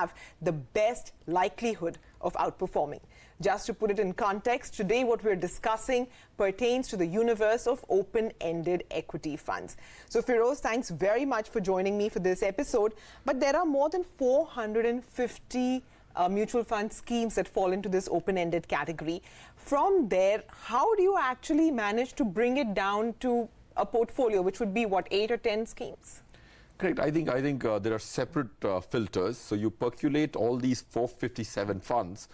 have the best likelihood of outperforming. Just to put it in context, today what we're discussing pertains to the universe of open-ended equity funds. So Feroze, thanks very much for joining me for this episode. But there are more than 450 mutual fund schemes that fall into this open-ended category. From there, how do you actually manage to bring it down to a portfolio, which would be, what, 8 or 10 schemes? Correct. I think there are separate filters. So you percolate all these 457 funds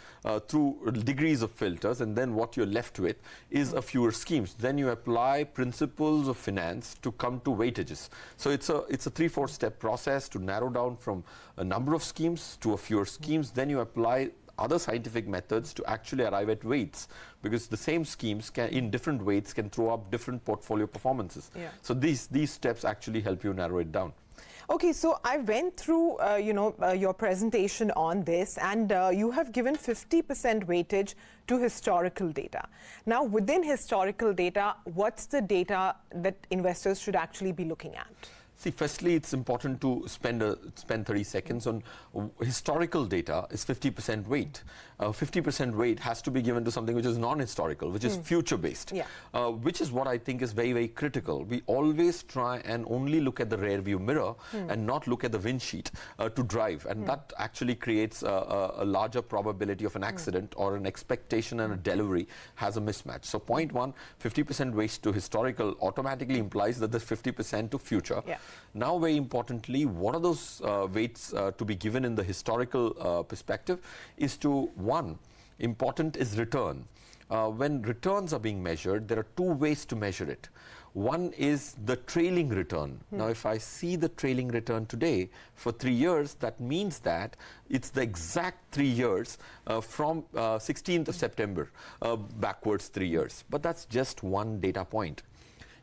through degrees of filters, and then what you're left with is a fewer schemes. Then you apply principles of finance to come to weightages. So it's a 3-4 step process to narrow down from a number of schemes to a fewer schemes. Then you apply other scientific methods to actually arrive at weights, because the same schemes can, in different weights, can throw up different portfolio performances. Yeah. So these steps actually help you narrow it down. Okay, so I went through your presentation on this, and you have given 50% weightage to historical data. Now, within historical data, what's the data that investors should actually be looking at? See, firstly, it's important to spend 30 seconds on historical data is 50% weight. 50% weight has to be given to something which is non-historical, which is future-based, which is what I think is very, very critical. We always try and only look at the rearview mirror and not look at the windshield to drive. And that actually creates a larger probability of an accident or an expectation and a delivery has a mismatch. So point one, 50% weight to historical automatically implies that there's 50% to future. Yeah. Now, very importantly, what are those weights to be given in the historical perspective is to, one, important is return. When returns are being measured, there are two ways to measure it. One is the trailing return. Now, if I see the trailing return today for 3 years, that means that it's the exact 3 years from 16th of September backwards 3 years. But that's just one data point.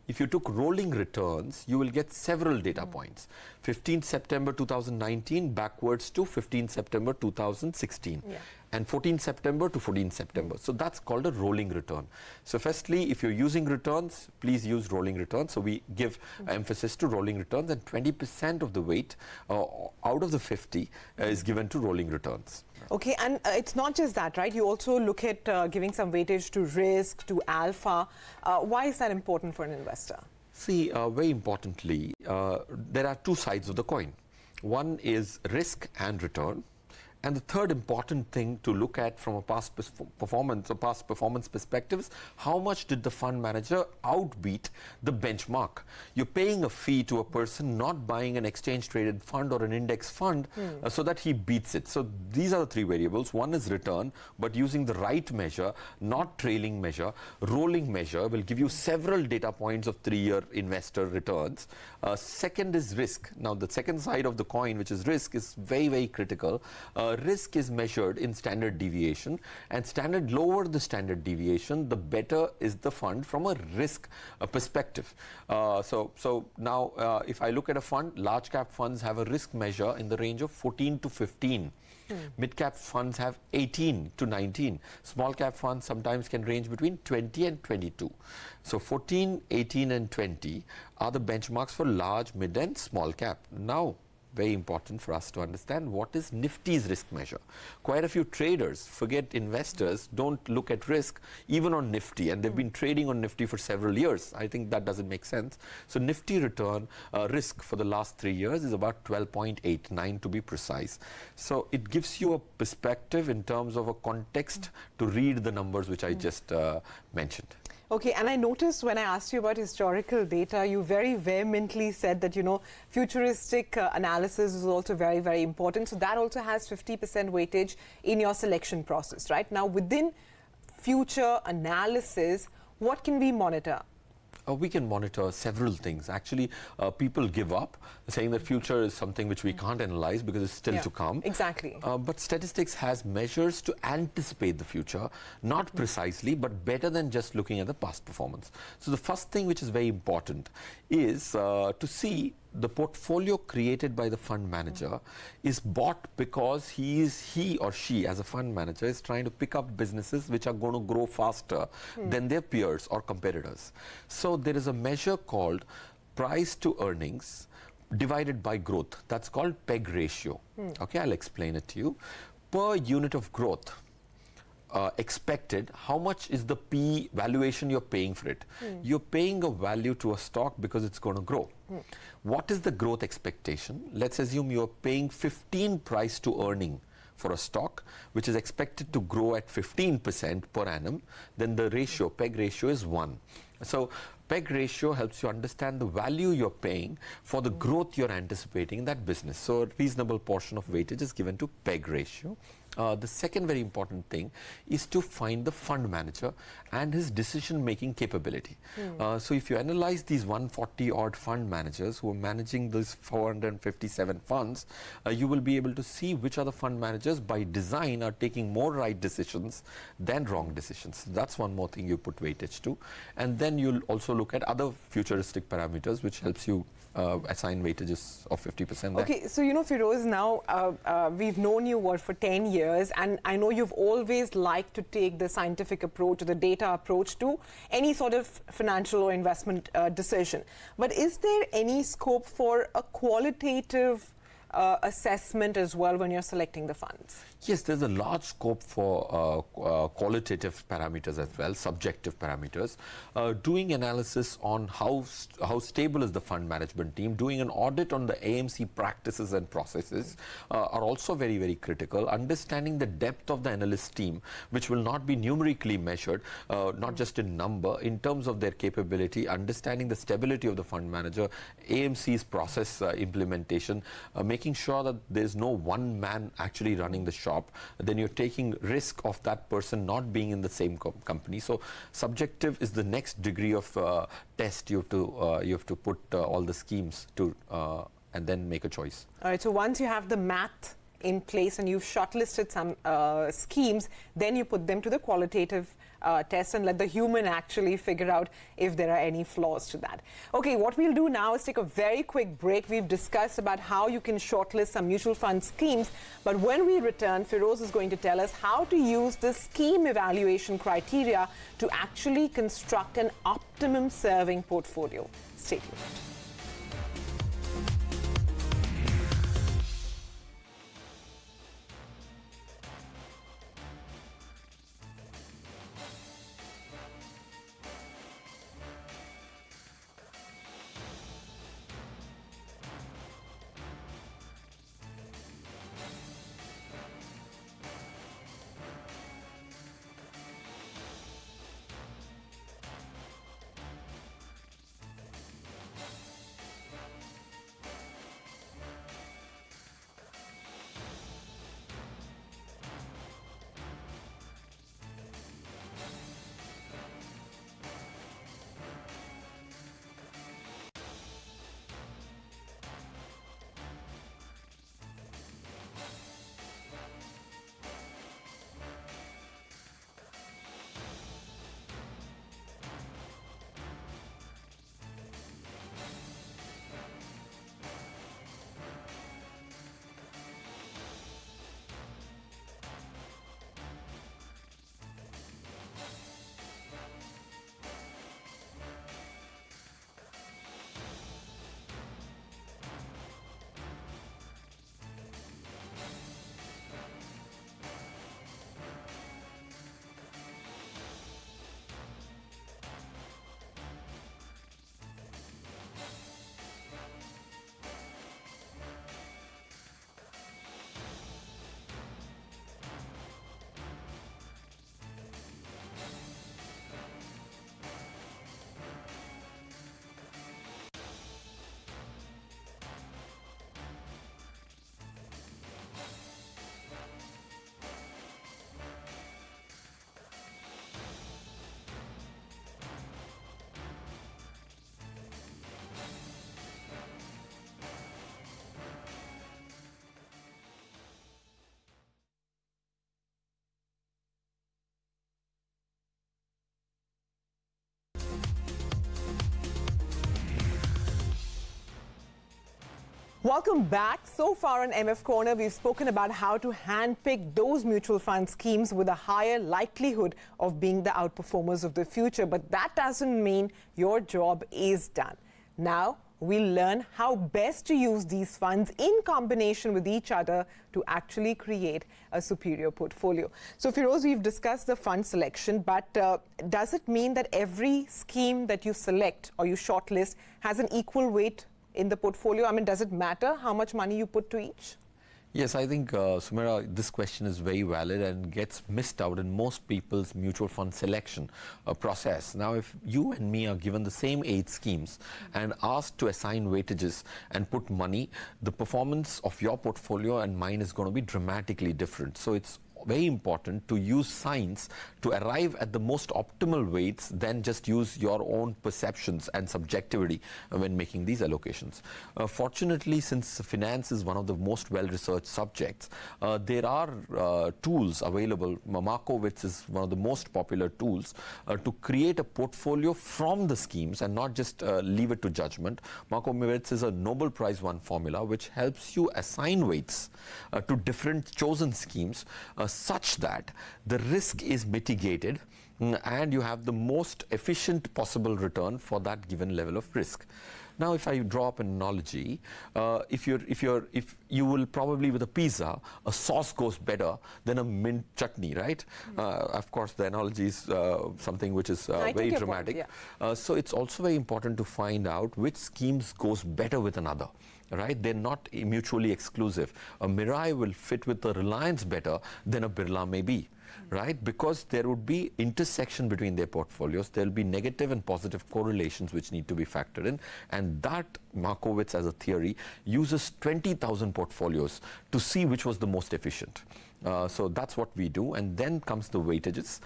If you took rolling returns, you will get several data points. 15 September 2019 backwards to 15 September 2016. Yeah. And 14 September to 14 September. So that's called a rolling return. So firstly, if you're using returns, please use rolling returns. So we give emphasis to rolling returns, and 20% of the weight out of the 50 is given to rolling returns. Okay, and it's not just that, right? You also look at giving some weightage to risk, to alpha. Why is that important for an investor? See, very importantly, there are two sides of the coin. One is risk and return. And the third important thing to look at from a past performance perspectives, how much did the fund manager outbeat the benchmark? You're paying a fee to a person not buying an exchange-traded fund or an index fund so that he beats it. So these are the three variables. One is return, but using the right measure, not trailing measure. Rolling measure will give you several data points of 3-year investor returns. Second is risk. Now, the second side of the coin, which is risk, is very, very critical. Risk is measured in standard deviation, and lower the standard deviation, the better is the fund from a risk perspective. So now, if I look at a fund, large cap funds have a risk measure in the range of 14 to 15. Mid cap funds have 18 to 19. Small cap funds sometimes can range between 20 and 22. So 14, 18, and 20 are the benchmarks for large, mid, and small cap. Now, very important for us to understand what is Nifty's risk measure. Quite a few traders, forget investors, don't look at risk even on Nifty, and they've been trading on Nifty for several years. I think that doesn't make sense. So Nifty return risk for the last 3 years is about 12.89 to be precise. So it gives you a perspective in terms of a context to read the numbers which I just mentioned. Okay, and I noticed when I asked you about historical data, you very vehemently said that, you know, futuristic analysis is also very, very important. So that also has 50% weightage in your selection process, right? Now, within future analysis, what can we monitor? We can monitor several things. Actually, people give up saying that future is something which we can't analyze because it's still to come. Exactly. But statistics has measures to anticipate the future, not precisely, but better than just looking at the past performance. So the first thing which is very important is to see the portfolio created by the fund manager is bought because he or she as a fund manager is trying to pick up businesses which are going to grow faster than their peers or competitors. So there is a measure called price to earnings, divided by growth. That's called PEG ratio. Okay, I'll explain it to you. Per unit of growth expected, how much is the P valuation you're paying for it? You're paying a value to a stock because it's going to grow. What is the growth expectation? Let's assume you're paying 15 price to earning for a stock which is expected to grow at 15% per annum, then the ratio, PEG ratio, is 1. So PEG ratio helps you understand the value you're paying for the growth you're anticipating in that business. So a reasonable portion of weightage is given to PEG ratio. The second very important thing is to find the fund manager and his decision-making capability. So if you analyze these 140-odd fund managers who are managing these 457 funds, you will be able to see which are the fund managers by design are taking more right decisions than wrong decisions. That's one more thing you put weightage to. And then you'll also look at other futuristic parameters which helps you assign weightages of 50%. Okay, so you know, Feroze, now we've known you for 10 years and I know you've always liked to take the scientific approach or the data approach to any sort of financial or investment decision. But is there any scope for a qualitative assessment as well when you're selecting the funds? Yes, there's a large scope for qualitative parameters as well, subjective parameters. Doing analysis on how stable is the fund management team, doing an audit on the AMC practices and processes are also very, very critical. Understanding the depth of the analyst team, which will not be numerically measured, not just in number, in terms of their capability, understanding the stability of the fund manager, AMC's process implementation, making sure that there's no one man actually running the shop, then you're taking risk of that person not being in the same company. So subjective is the next degree of test. You have to put all the schemes to and then make a choice. All right, so once you have the math in place and you've shortlisted some schemes, then you put them to the qualitative test and let the human actually figure out if there are any flaws to that. Okay, what we'll do now is take a very quick break. We've discussed about how you can shortlist some mutual fund schemes, but when we return, Feroze is going to tell us how to use the scheme evaluation criteria to actually construct an optimum serving portfolio. Stay tuned. Welcome back. So far on MF Corner, we've spoken about how to handpick those mutual fund schemes with a higher likelihood of being the outperformers of the future. But that doesn't mean your job is done. Now, we'll learn how best to use these funds in combination with each other to actually create a superior portfolio. So, Feroze, we've discussed the fund selection, but does it mean that every scheme that you select or you shortlist has an equal weight in the portfolio? I mean, does it matter how much money you put to each? Yes, I think, Sumaira, this question is very valid and gets missed out in most people's mutual fund selection process. Now, if you and me are given the same 8 schemes and asked to assign weightages and put money, the performance of your portfolio and mine is going to be dramatically different. So it's very important to use science to arrive at the most optimal weights than just use your own perceptions and subjectivity when making these allocations. Fortunately, since finance is one of the most well-researched subjects, there are tools available. Markowitz is one of the most popular tools to create a portfolio from the schemes and not just leave it to judgment. Markowitz is a Nobel Prize-won formula which helps you assign weights to different chosen schemes such that the risk is mitigated and you have the most efficient possible return for that given level of risk. Now, if I draw up an analogy, if you will probably with a pizza, a sauce goes better than a mint chutney, right? Mm-hmm. Of course, the analogy is something which is very dramatic. Point, yeah. So it's also very important to find out which schemes goes better with another. Right? They're not mutually exclusive. A Mirai will fit with the Reliance better than a Birla may be. Right? Because there would be intersection between their portfolios. There will be negative and positive correlations which need to be factored in. And that Markowitz as a theory uses 20,000 portfolios to see which was the most efficient. So that's what we do. And then comes the weightages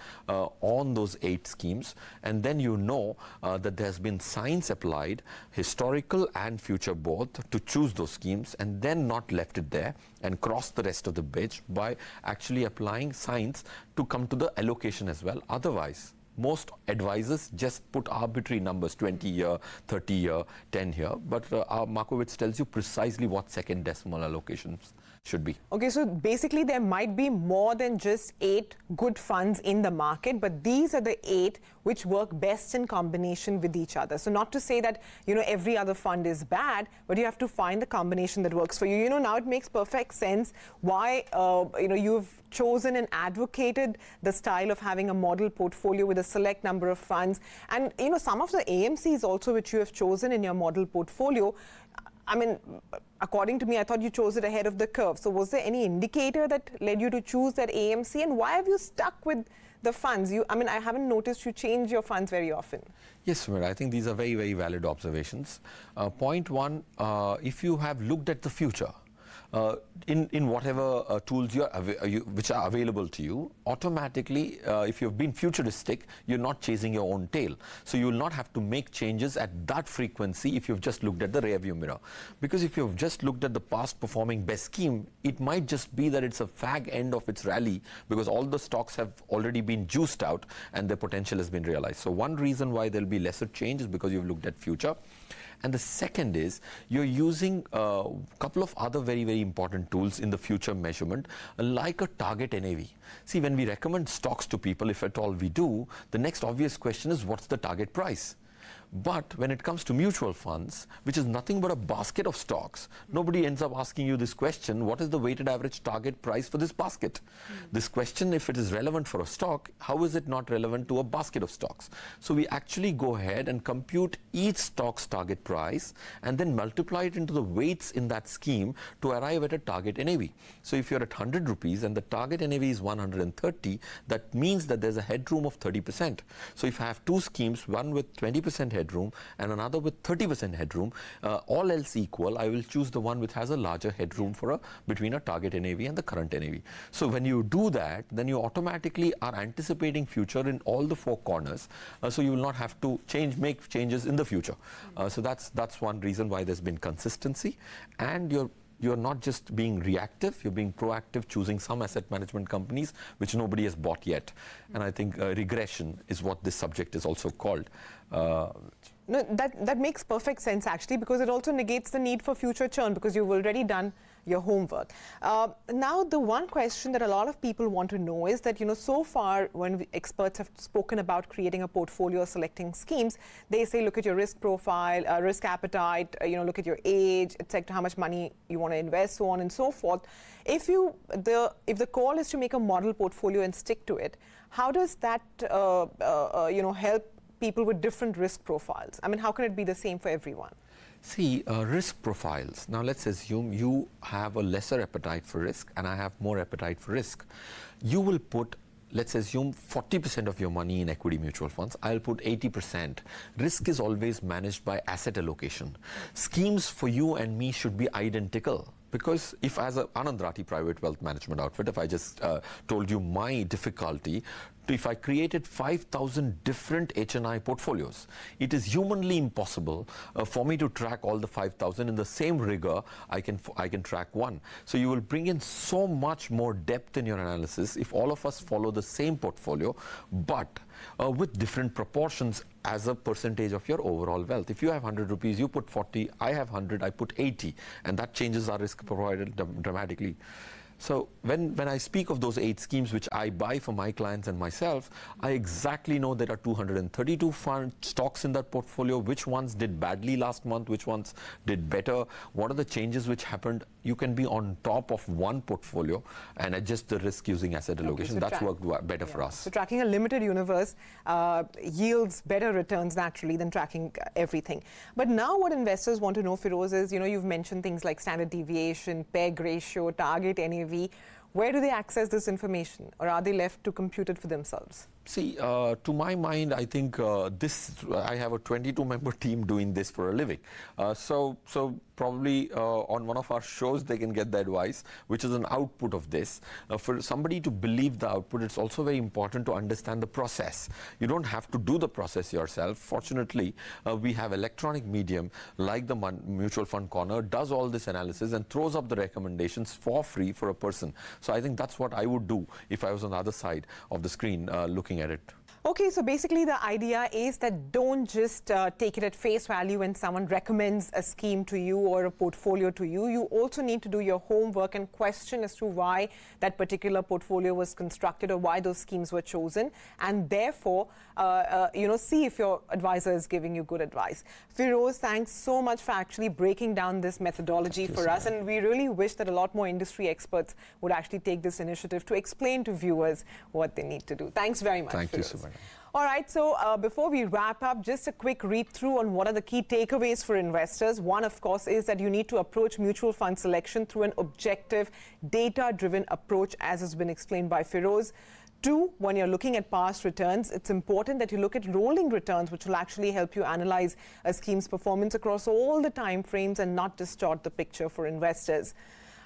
on those 8 schemes. And then you know that there's been science applied, historical and future both, to choose those schemes and then not left it there and cross the rest of the bridge by actually applying science to come to the allocation as well. Otherwise, most advisors just put arbitrary numbers, 20 here, 30 here, 10 here. But our Markowitz tells you precisely what second decimal allocations should be. Okay, so basically there might be more than just 8 good funds in the market, but these are the 8 which work best in combination with each other. So not to say that, you know, every other fund is bad, but you have to find the combination that works for you. You know, now it makes perfect sense why, you know, you've chosen and advocated the style of having a model portfolio with a select number of funds. And, you know, some of the AMCs also which you have chosen in your model portfolio, I mean, according to me, I thought you chose it ahead of the curve. So was there any indicator that led you to choose that AMC? And why have you stuck with the funds? I mean, I haven't noticed you change your funds very often. Yes, Sumaira, I think these are very, very valid observations. Point one, if you have looked at the future, in whatever tools which are available to you, automatically, if you've been futuristic, you're not chasing your own tail. So you'll not have to make changes at that frequency if you've just looked at the rearview mirror. Because if you've just looked at the past performing best scheme, it might just be that it's a fag end of its rally because all the stocks have already been juiced out and their potential has been realized. So one reason why there'll be lesser change is because you've looked at future. And the second is you're using a couple of other very, very important tools in the future measurement, like a target NAV. See, when we recommend stocks to people, if at all we do, the next obvious question is what's the target price? But when it comes to mutual funds, which is nothing but a basket of stocks, nobody ends up asking you this question, what is the weighted average target price for this basket? Mm-hmm. This question, if it is relevant for a stock, how is it not relevant to a basket of stocks? So we actually go ahead and compute each stock's target price and then multiply it into the weights in that scheme to arrive at a target NAV. So if you're at 100 rupees and the target NAV is 130, that means that there's a headroom of 30%. So if I have 2 schemes, one with 20% headroom and another with 30% headroom, all else equal, I will choose the one which has a larger headroom for between a target NAV and the current NAV. So when you do that, then you automatically are anticipating future in all the 4 corners, so you will not have to make changes in the future. So that's one reason why there's been consistency, and you're not just being reactive, you're being proactive, choosing some asset management companies which nobody has bought yet. And I think regression is what this subject is also called. No, that makes perfect sense actually, because it also negates the need for future churn because you've already done your homework. Now, the one question that a lot of people want to know is that, so far when experts have spoken about creating a portfolio or selecting schemes, they say, look at your risk profile, risk appetite, look at your age, etc., how much money you want to invest, so on and so forth. If the call is to make a model portfolio and stick to it, how does that, help people with different risk profiles? I mean, how can it be the same for everyone? See, risk profiles. Now, let's assume you have a lesser appetite for risk and I have more appetite for risk. You will put, let's assume, 40% of your money in equity mutual funds. I'll put 80%. Risk is always managed by asset allocation. Schemes for you and me should be identical. Because if, as an Anand Rathi private wealth management outfit, if I just told you my difficulty, if I created 5,000 different HNI portfolios, it is humanly impossible for me to track all the 5,000 in the same rigor I can track one. So you will bring in so much more depth in your analysis if all of us follow the same portfolio, but with different proportions as a percentage of your overall wealth. If you have 100 rupees, you put 40, I have 100, I put 80, and that changes our risk profile dramatically. So when I speak of those 8 schemes which I buy for my clients and myself, I exactly know there are 232 stocks in that portfolio, which ones did badly last month, which ones did better, what are the changes which happened. You can be on top of one portfolio and adjust the risk using asset allocation. So that's worked better for us. So tracking a limited universe yields better returns naturally than tracking everything. But now what investors want to know, Feroze, is, you've mentioned things like standard deviation, PEG ratio, target, NAV. Where do they access this information, or are they left to compute it for themselves? See, to my mind, I think I have a 22-member team doing this for a living. So probably on one of our shows, they can get the advice, which is an output of this. For somebody to believe the output, it's also very important to understand the process. You don't have to do the process yourself. Fortunately, we have electronic medium like the Mutual Fund Corner does all this analysis and throws up the recommendations for free for a person. So I think that's what I would do if I was on the other side of the screen looking at it. Okay, so basically the idea is that don't just take it at face value when someone recommends a scheme to you or a portfolio to you. You also need to do your homework and question as to why that particular portfolio was constructed or why those schemes were chosen, and therefore, see if your advisor is giving you good advice. Feroze, thanks so much for actually breaking down this methodology for us, and we really wish that a lot more industry experts would actually take this initiative to explain to viewers what they need to do. Thanks very much. Thank you, Sumaira. All right, so before we wrap up, just a quick read-through on what are the key takeaways for investors. One, of course, is that you need to approach mutual fund selection through an objective, data-driven approach, as has been explained by Feroze. 2, when you're looking at past returns, it's important that you look at rolling returns, which will actually help you analyze a scheme's performance across all the time frames and not distort the picture for investors.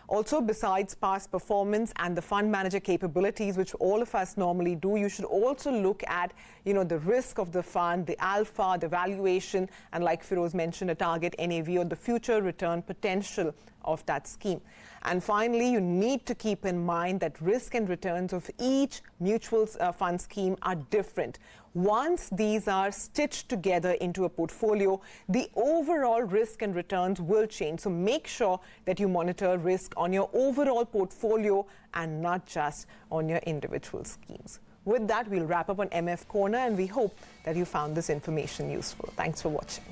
Also, besides past performance and the fund manager capabilities, which all of us normally do, you should also look at, the risk of the fund, the alpha, the valuation, and like Feroze mentioned, a target NAV or the future return potential of that scheme. And finally, you need to keep in mind that risk and returns of each mutual fund scheme are different. Once these are stitched together into a portfolio, the overall risk and returns will change. So make sure that you monitor risk on your overall portfolio and not just on your individual schemes. With that, we'll wrap up on MF Corner, and we hope that you found this information useful. Thanks for watching.